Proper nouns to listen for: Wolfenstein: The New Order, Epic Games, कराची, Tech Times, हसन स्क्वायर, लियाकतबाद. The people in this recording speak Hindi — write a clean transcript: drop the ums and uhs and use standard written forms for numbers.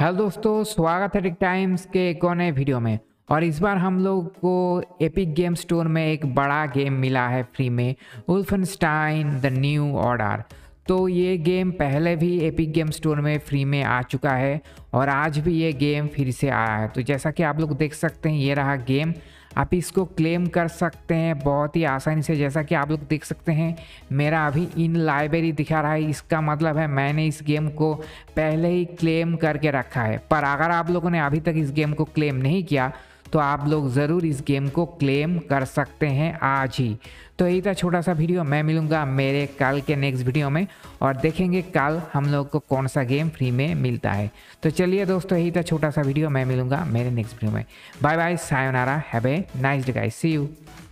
हेलो दोस्तों, स्वागत है टेक टाइम्स के एक और नए वीडियो में। और इस बार हम लोग को एपिक गेम स्टोर में एक बड़ा गेम मिला है फ्री में, वुल्फेनस्टाइन द न्यू ऑर्डर। तो ये गेम पहले भी एपिक गेम स्टोर में फ्री में आ चुका है और आज भी ये गेम फिर से आया है। तो जैसा कि आप लोग देख सकते हैं, ये रहा गेम। आप इसको क्लेम कर सकते हैं बहुत ही आसानी से। जैसा कि आप लोग देख सकते हैं, मेरा अभी इन लाइब्रेरी दिखा रहा है। इसका मतलब है मैंने इस गेम को पहले ही क्लेम करके रखा है। पर अगर आप लोगों ने अभी तक इस गेम को क्लेम नहीं किया तो आप लोग ज़रूर इस गेम को क्लेम कर सकते हैं आज ही। तो यही था छोटा सा वीडियो। मैं मिलूँगा मेरे कल के नेक्स्ट वीडियो में और देखेंगे कल हम लोग को कौन सा गेम फ्री में मिलता है। तो चलिए दोस्तों, यही था छोटा सा वीडियो। मैं मिलूँगा मेरे नेक्स्ट वीडियो में। बाय बाय, सायोनारा, have a nice day guys, see you.